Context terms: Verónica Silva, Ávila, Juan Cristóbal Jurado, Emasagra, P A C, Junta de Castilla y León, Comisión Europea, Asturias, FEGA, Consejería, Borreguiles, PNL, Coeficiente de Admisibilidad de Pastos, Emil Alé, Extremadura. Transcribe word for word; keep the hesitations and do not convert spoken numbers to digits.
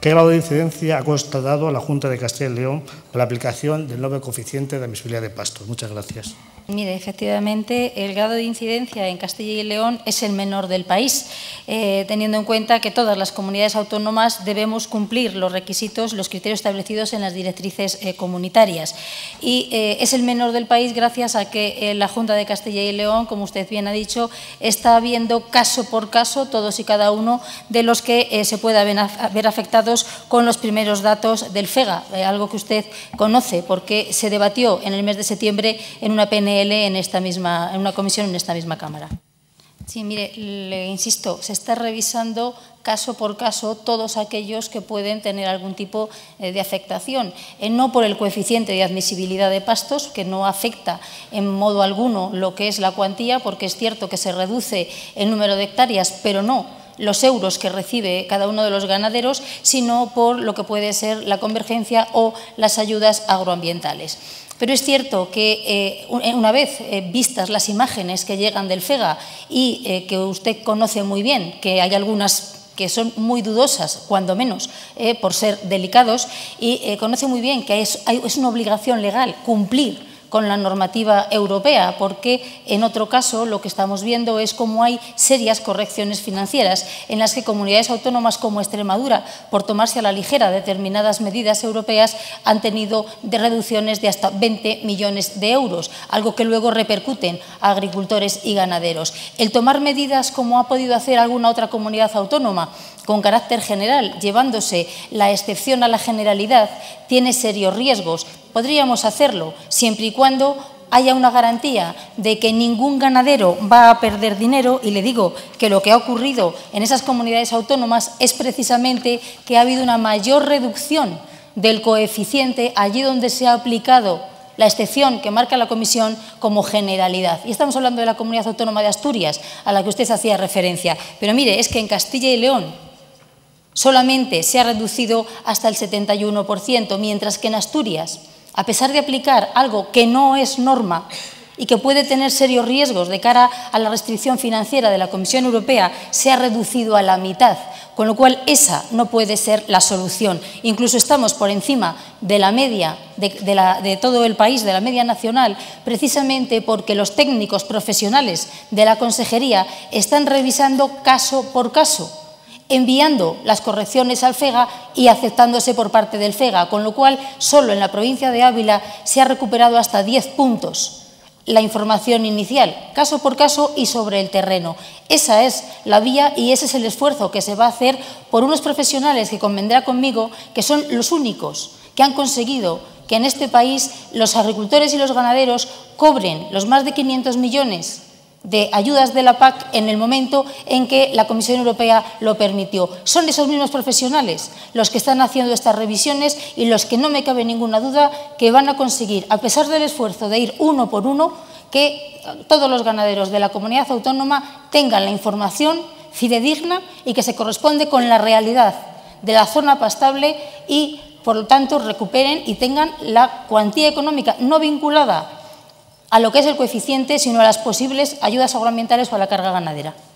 ¿Qué grado de incidencia ha constatado la Junta de Castilla y León con la aplicación del nuevo coeficiente de admisibilidad de pastos? Muchas gracias. Mire, efectivamente, el grado de incidencia en Castilla y León es el menor del país, eh, teniendo en cuenta que todas las comunidades autónomas debemos cumplir los requisitos, los criterios establecidos en las directrices eh, comunitarias. Y eh, es el menor del país gracias a que eh, la Junta de Castilla y León, como usted bien ha dicho, está viendo caso por caso todos y cada uno de los que eh, se pueda ver afectados con los primeros datos del FEGA, eh, algo que usted conoce, porque se debatió en el mes de septiembre en una P N L en esta misma, en una comisión en esta misma Cámara. Sí, mire, le insisto, se está revisando caso por caso todos aquellos que pueden tener algún tipo de afectación, no por el coeficiente de admisibilidad de pastos, que no afecta en modo alguno lo que es la cuantía, porque es cierto que se reduce el número de hectáreas, pero no los euros que recibe cada uno de los ganaderos, sino por lo que puede ser la convergencia o las ayudas agroambientales. Pero es cierto que eh, una vez eh, vistas las imágenes que llegan del FEGA y eh, que usted conoce muy bien, que hay algunas que son muy dudosas, cuando menos, eh, por ser delicados, y eh, conoce muy bien que es, es una obligación legal cumplir con la normativa europea, porque en otro caso lo que estamos viendo es cómo hay serias correcciones financieras en las que comunidades autónomas como Extremadura, por tomarse a la ligera determinadas medidas europeas, han tenido de reducciones de hasta veinte millones de euros, algo que luego repercuten a agricultores y ganaderos. El tomar medidas como ha podido hacer alguna otra comunidad autónoma, con carácter general, llevándose la excepción a la generalidad, tiene serios riesgos. Podríamos hacerlo siempre y cuando haya una garantía de que ningún ganadero va a perder dinero, y le digo que lo que ha ocurrido en esas comunidades autónomas es precisamente que ha habido una mayor reducción del coeficiente allí donde se ha aplicado la excepción que marca la Comisión como generalidad. Y estamos hablando de la Comunidad Autónoma de Asturias, a la que usted hacía referencia. Pero mire, es que en Castilla y León solamente se ha reducido hasta el setenta y uno por ciento, mientras que en Asturias, a pesar de aplicar algo que no es norma y que puede tener serios riesgos de cara a la restricción financiera de la Comisión Europea, se ha reducido a la mitad, con lo cual esa no puede ser la solución. Incluso estamos por encima de la media de, de, la, de todo el país, de la media nacional, precisamente porque los técnicos profesionales de la Consejería están revisando caso por caso, enviando las correcciones al FEGA y aceptándose por parte del FEGA, con lo cual solo en la provincia de Ávila se ha recuperado hasta diez puntos la información inicial, caso por caso y sobre el terreno. Esa es la vía y ese es el esfuerzo que se va a hacer por unos profesionales que convendrá conmigo que son los únicos que han conseguido que en este país los agricultores y los ganaderos cobren los más de quinientos millones de ayudas de la P A C en el momento en que la Comisión Europea lo permitió. Son esos mismos profesionales los que están haciendo estas revisiones y los que no me cabe ninguna duda que van a conseguir, a pesar del esfuerzo de ir uno por uno, que todos los ganaderos de la comunidad autónoma tengan la información fidedigna y que se corresponde con la realidad de la zona pastable y, por lo tanto, recuperen y tengan la cuantía económica no vinculada a lo que es el coeficiente, sino a las posibles ayudas agroambientales o a la carga ganadera.